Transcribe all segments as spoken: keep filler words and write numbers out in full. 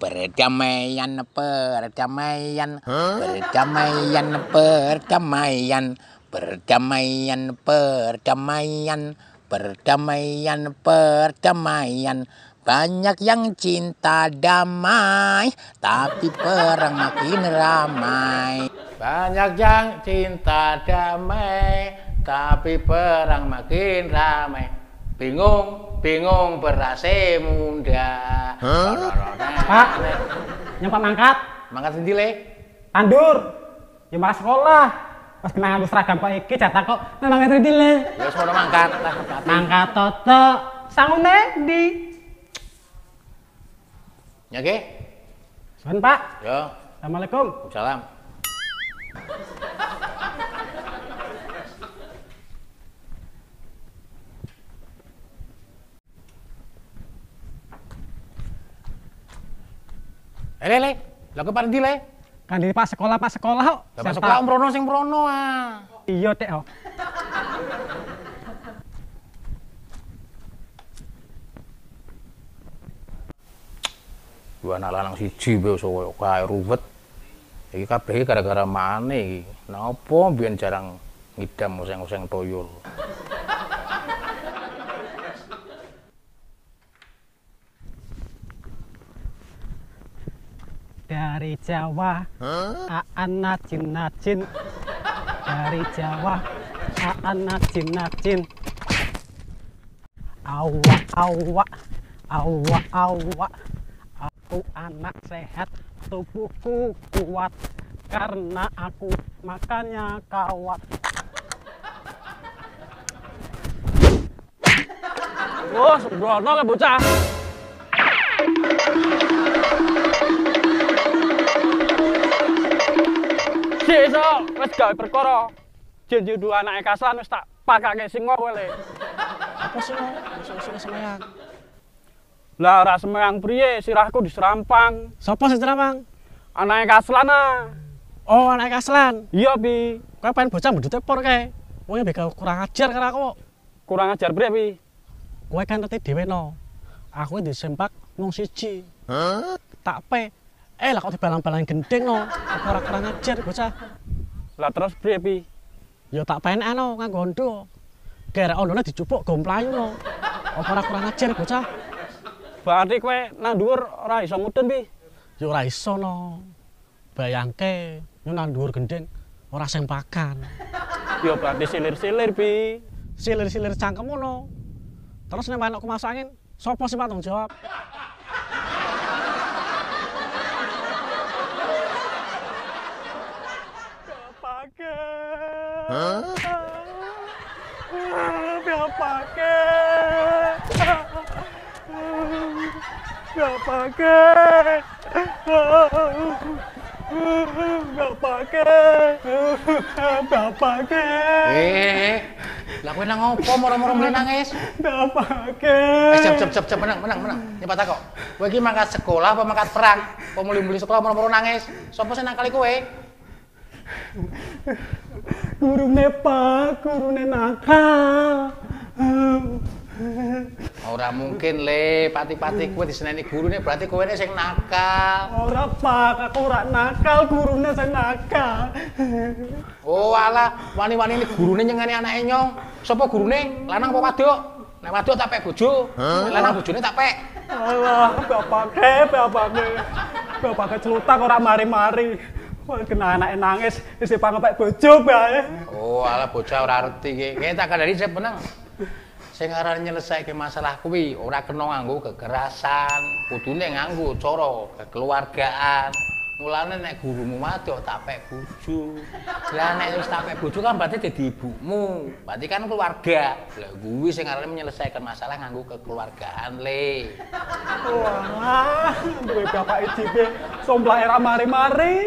Perdamaian, perdamaian, perdamaian, perdamaian, perdamaian, perdamaian, perdamaian, perdamaian. Banyak yang cinta damai, tapi perang makin ramai. Banyak yang cinta damai, tapi perang makin ramai. Bingung. Bingung berase muda. Huh? Pak, yang Pak mangkat? Mangkat sendiri. Tandur. Ya mangkat sekolah. Pas kena nganggo seragam Pak iki jatah kok nang nganggo sendiri. Ya wis ono mangkat. Mangkat toto. Sangune ndi? Nyake. Sampun, Pak. Ya. Assalamualaikum. Salam. Eh, le, lha kok pardi le? Kan Pak sekolah, Pak sekolah kok. Pak sekolah Om Brono sing Brono ah. Iya, Tek. Dua anak lanang siji wis kae ruwet. Iki kabeh gara-gara mane iki. Napa mbiyen jarang ngidam oseng-oseng toyol. Dari Jawa, aan najin najin. Dari Jawa, aan najin najin. Awa awa, awa awa. Aku anak sehat, tubuhku kuat. Karena aku makannya kawat. Wah, sembrono ke bocah. Iso wis gawe perkara. Janji dua anake kasan wis tak pakake singo kowe le. Apa singo? Singo semeyang. Lah ora semeyang priye sirahku diserampang. Sopo sing serampang? Anake Kaslan. Oh, anake Kaslan. Iya, Pi. Kowe pengen bocah mendute por kae. Wong mbek kurang ajar karo aku. Kurang ajar priye, Pi? Kowe kan ngerti dhewe no. Aku iki disempak mung siji. Hah? Tak pe. Eh lah kok dibalang-balang gendeng no, ora kurang ajar bocah. Lah terus priye Pi? Ya tak penak no nganggo ondo. Gerek ondone dicupuk gomplayu no. Ora kurang ajar bocah. Berarti kowe nang dhuwur ora iso mudun Pi. Ya ora iso no. Bayangke yo nang dhuwur gendeng ora sempakan. Ya berarti silir-silir Pi. Silir-silir cangkemmu no. Terus nek manukku masuk angin, sapa sing tanggung jawab? Hah? Biar pakai, biar pakai, biar pakai, biar pakai. Eh, lah kau nang opo moro-moro mulai nangis? Biar pakai. Cep cep cep cep menang menang menang. Nyepat tak kok? Kau lagi mangkat sekolah, apa mangkat perang? Kau mulai mulai sekolah moro-moro nangis. Sopo senang kali kau eh? Gurune Pak, gurune nakal. Ora mungkin le, pati-pati kowe diseneni gurune berarti kowe nek sing nakal. Ora Pak, aku ora nakal, gurune sing nakal. Oh alah, wani-wani gurune nyengeni anake nyong. Sapa gurune? Lanang apa wadok? Nek wadok tak pek bojo, nek lanang bojone tak pek. Alah, bapake, bapake. Bapake celutang ora mari-mari. Kena anake nangis isi pangepek bojo bae. Oh, ala bocah ora ngerti iki. Kene tak kandhani sep meneng. Sing aran nyelesaike masalah kuwi ora kena nganggo kekerasan, kudune nganggo cara kekeluargaan. Mulane nek gurumu wadok tak pek bojo. Lah nek wis tak pek bojo kan berarti dadi ibumu. Berarti kan keluarga. Lah kuwi sing arane menyelesaikan masalah nganggo kekeluargaan le. Wah, duwe bapak dhewe somblake ra mari-mari.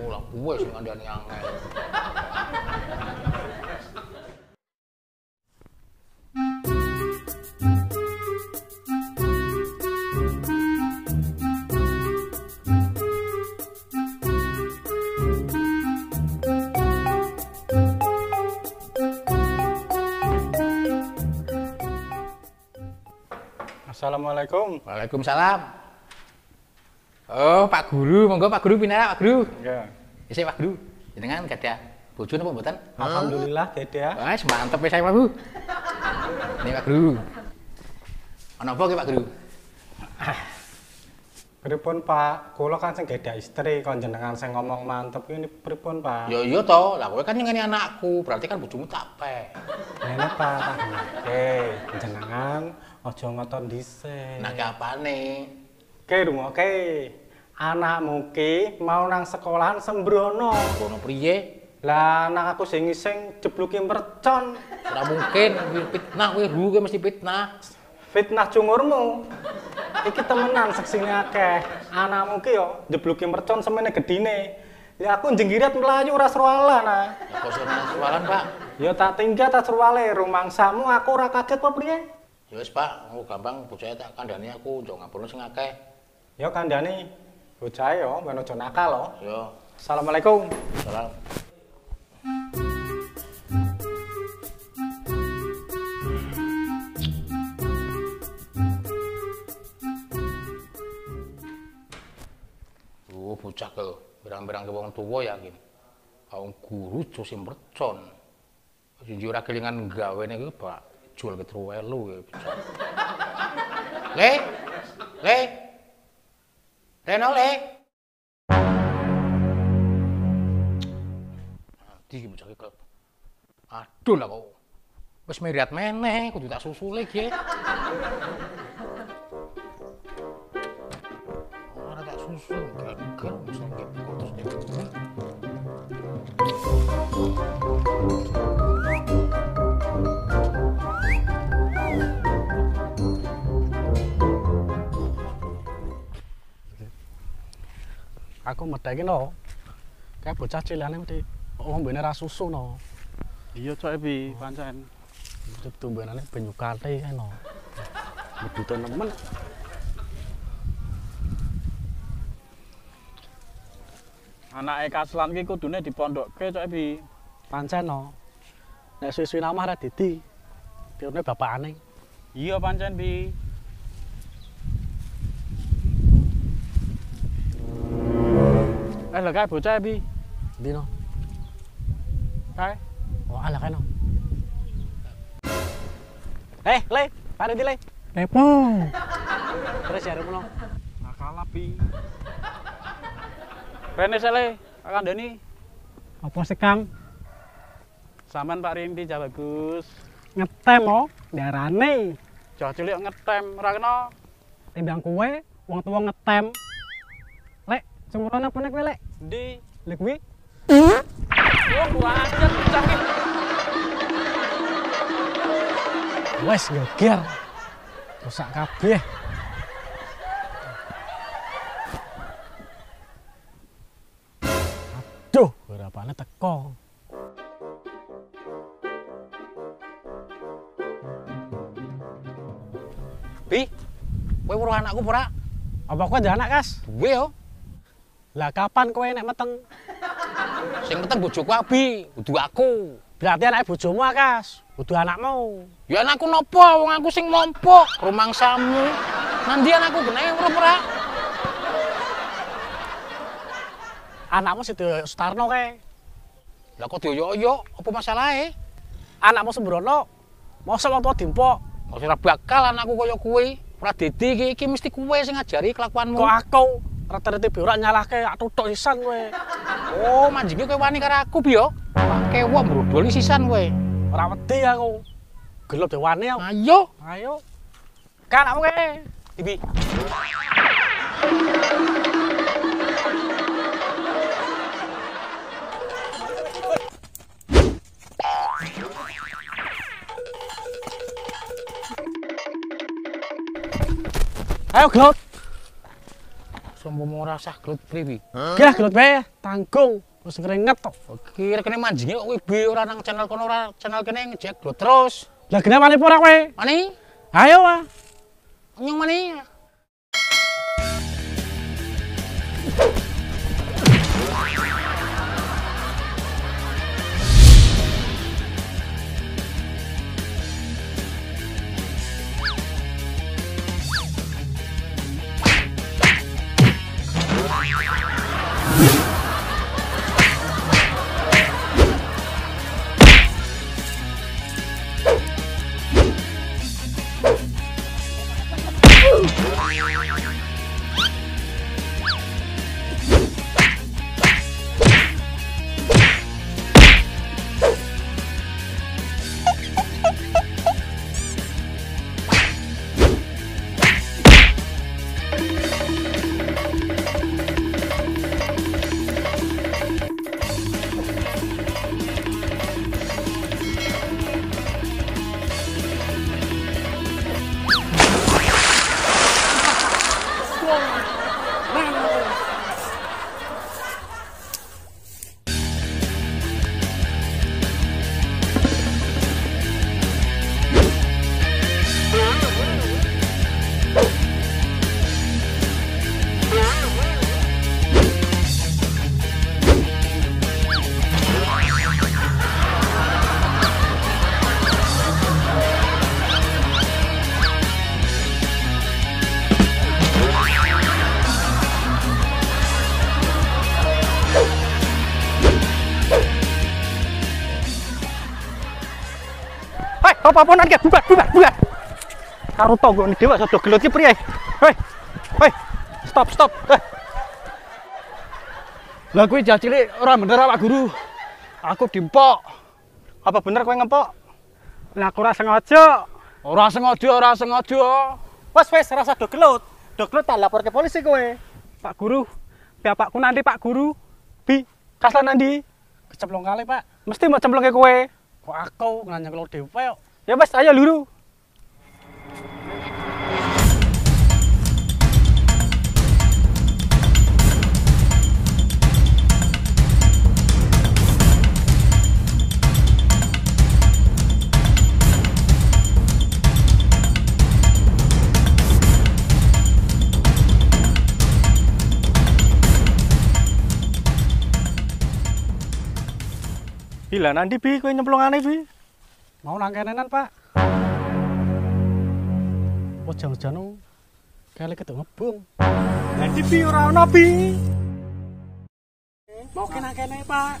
Oh, lah kuwi sing ngandani angel. Assalamualaikum. Waalaikumsalam. Oh, Pak Guru, monggo Pak Guru pinara Pak Guru. Iya. Isih Pak Guru. Jenengan gadah bojo napa mboten? Alhamdulillah gadah. Wes mantep wis saya Pak Bu. Ini Pak Guru. Ana apa ki Pak Guru? Pripun Pak, kula kan sing gadah istri kon jenengan sing ngomong mantep ini pripun Pak? Ya iya to, lah kowe kan nyengeni anakku, berarti kan bojomu capek. Enak Pak. Oke, jenengan aja ngotot dhisik. Nah, kapane? Oke, oke. Anakmu ki mau nang sekolahan sembrono. Sembrono priye? Lah anak aku sing iseng jebluke mercon. Ora mungkin fitnah kowe, Ru, kowe mesti fitnah. Fitnah cungurmu. Iki temenan seksine akeh. Anakmu ki yo jebluke mercon semene gedine. Ya aku njenggirat melayu ora serawalan ah. Ya kok serawalan, Pak? Ya tak tinggal tak serwale rumangsamu aku ora kaget apa priye? Ya wis, Pak, aku gampang bocah tak kandhani aku njong ngapura sing akeh. Yo kandhani, bocah yo, ben aja nakal lho. Yo. Assalamualaikum. Salam. Oh, bocah kok berang-berang ke wong tuwa ya iki. Wong guru jos mercon. Wis ora kelingan gawene iki, Pak. Jual ketruwelu ya bocah. Le? Le? Renole. Nanti iki bocah iki. Aduh lah kok. Wis meriat meneh kudu tak susule iki. Ora tak susul gagal mesti kok terus dikubur. Aku medheki no. Kayak bocah cilane mesti ombene ra susu no. Iya cok epi pancen. Untuk tumbanane banyu kate kae no. Medhute nemen. Anake Kaslan iki kudune dipondokke cok epi pancen no. Nek suwi-suwi namah ra didi. Pirune bapakane. Iya pancen pi. Eh lho kae bocah iki. Ndino? Kae. Oh ala kae no. Eh, Le, pare di Le. Nepo. Terus ya rumono. Nakal api. Rene sele, Kang Dani. Apa sih Kang? Saman Pak Rimpi ja bagus. Ngetem oh, darane. Cah cilik ngetem ora kena. Timbang kowe wong tuwa ngetem. Le, semono nang punek kowe Le. Di lek kuwi. Oh, wajar sakit. Wes geger. Rusak kabeh. Aduh, berapane teko. Pi, kowe weruh anakku ora? Apa kowe njaluk anak, Kas? Duwe yo. Lah kapan kowe nek meteng? Sing penting bojoku abi, kudu aku. Berarti anake bojomu Akas, kudu anakmu. Ya anakku nopo, wong aku sing mompok, rumangsamu. Nanti anakku geneh ora. Anakmu si Sutarno kae. Lah kok dioyok-oyok, apa masalahe? Anakmu sembrono. Mosok apa dimpok? Mosok ora bakal anakku kaya kowe. Ora dadi iki, iki mesti kowe sing ngajari kelakuanmu. Kok aku rata-rata biar orang nyalahke tak tutuk sisan kowe. Oh, manjinge kowe wani karo aku piye? Pake wong brodol sisan kowe. Ora wedi aku. Gelem dewani aku. Ayo, ayo. Kan aku kowe. Ibi. Ayo, Glot. Sombong ora sah gelut priwi. Gah gelut bae, tanggung wis keringet to. Oke, rekene manjinge kok kowe be ora nang channel kono ora channel kene ngejek gelut terus. Lah genah mani ora kowe? Mani. Ayo ah. Nyung mani. apa-apaan kayak bubar bubar bubar. Karo tanggane dewa sodo gelut ki priye? Hoi. Hoi. Stop stop. Eh. Lah kuwi cah cilik ora bener awak guru. Aku dipok. Apa bener kowe ngempok? Lah aku ora sengaja. Ora sengaja, ora sengaja. Wes wes rasa do gelut. Do gelut tak lapor ke polisi kowe. Pak guru, bapakku nanti Pak guru. Bi, kaslan nanti. Kecemplung kali, Pak. Mesti mau cemplung ke kowe. Kok aku nganyang kelo dhewe kok. Ya wes, ayo luru. Gila, nanti bi, kowe nyemplungane bi. Mau nang kenenan, Pak. Ojo-ojo nang kali ketok ngebung. Nanti bi ora ono bi. Mau kenang kene, Pak.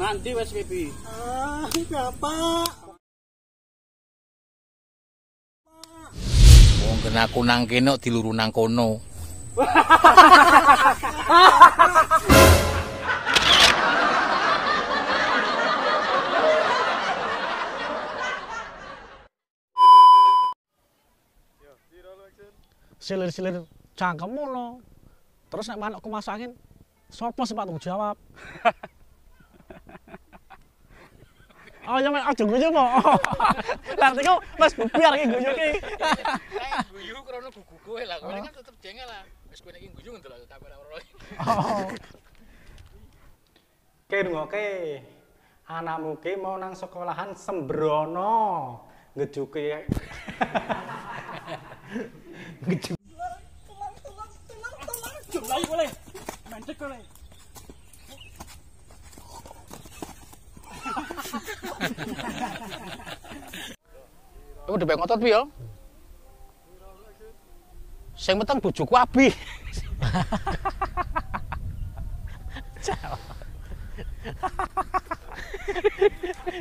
Nanti wis bi. Ah, Bapak. Wong kena aku nang kene diluru nang kono. Silir-silir cangkemmu no. Terus nek manukku masuk angin, sapa sing patung jawab? Oh ya mek aja guyu po. Lah niku Mas biar iki guyu iki. Guyu krono gugu kowe lah, kowe kan tetep jengel lah. Wis kowe iki guyu ndelok tak ora ora. Oke ngoke. Anakmu ki mau nang sekolahan sembrono ngejuke. Gitu. Tulang, tulang, tulang, tulang. Jumlahi boleh. Mencek boleh. Kamu udah pengen ngotot bi ya? Sing meteng bojoku abi.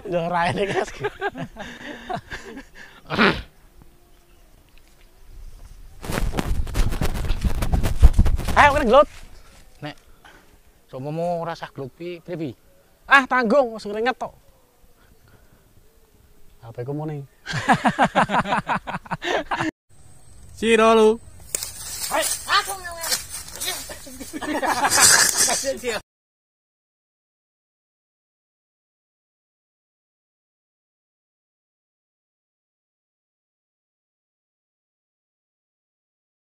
Yo rae nek gas. Ayo kene gelut. Nek somomo ora sah gelut pi, priye pi? Ah, tanggung wis ngeringet tok. Apa iku muni? Sira lu. Hai, aku ngene.